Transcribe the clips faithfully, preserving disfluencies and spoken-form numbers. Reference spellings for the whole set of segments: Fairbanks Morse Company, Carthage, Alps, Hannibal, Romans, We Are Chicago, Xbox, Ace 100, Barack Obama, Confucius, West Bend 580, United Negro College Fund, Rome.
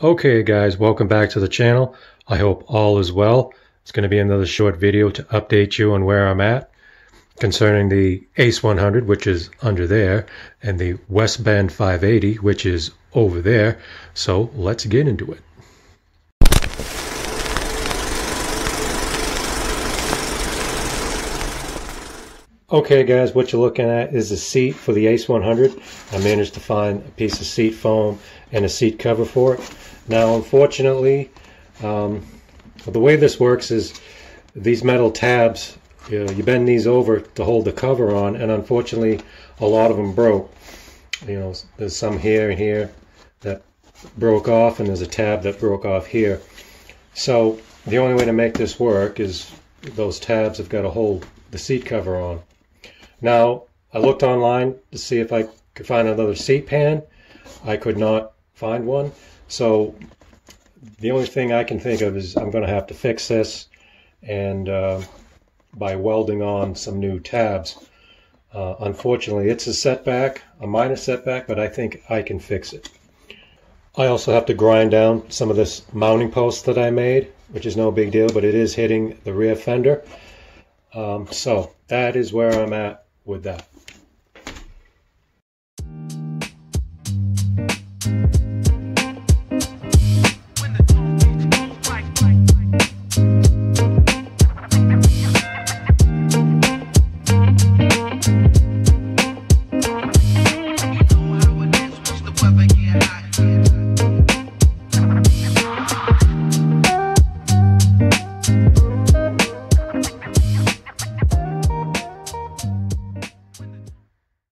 Okay guys, welcome back to the channel. I hope all is well. It's going to be another short video to update you on where I'm at concerning the Ace one hundred, which is under there, and the West Bend five eighty, which is over there. So let's get into it. Okay guys, what you're looking at is the seat for the Ace one hundred. I managed to find a piece of seat foam and a seat cover for it. Now unfortunately, um, the way this works is these metal tabs, you know, you bend these over to hold the cover on, and unfortunately a lot of them broke. You know, there's some here and here that broke off, and there's a tab that broke off here. So the only way to make this work is those tabs have got to hold the seat cover on. Now, I looked online to see if I could find another seat pan. I could not find one. So the only thing I can think of is I'm going to have to fix this, and uh, by welding on some new tabs. Uh, unfortunately, it's a setback, a minor setback, but I think I can fix it. I also have to grind down some of this mounting post that I made, which is no big deal, but it is hitting the rear fender. Um, so that is where I'm at with that.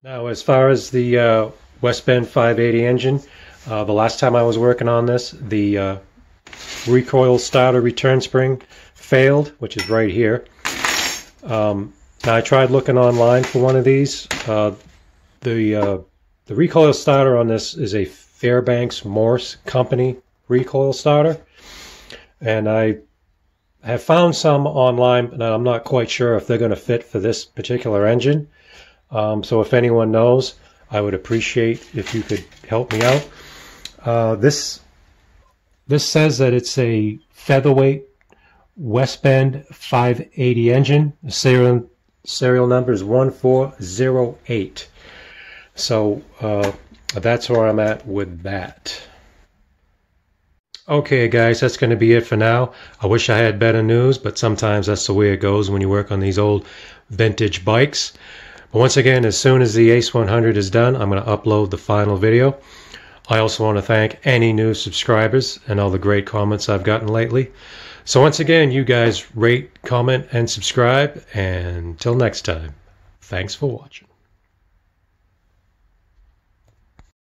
Now, as far as the uh, West Bend five eighty engine, uh, the last time I was working on this, the uh, recoil starter return spring failed, which is right here. Um, now, I tried looking online for one of these. Uh, the uh, the recoil starter on this is a Fairbanks Morse Company recoil starter, and I have found some online, but I'm not quite sure if they're going to fit for this particular engine. Um, so if anyone knows, I would appreciate if you could help me out. Uh, this this says that it's a featherweight West Bend five eighty engine. The serial, serial number is one four zero eight. So uh, that's where I'm at with that. Okay guys, that's going to be it for now. I wish I had better news, but sometimes that's the way it goes when you work on these old vintage bikes. Once again, as soon as the Ace one hundred is done, I'm going to upload the final video. I also want to thank any new subscribers and all the great comments I've gotten lately. So once again, you guys rate, comment, and subscribe. And until next time, thanks for watching.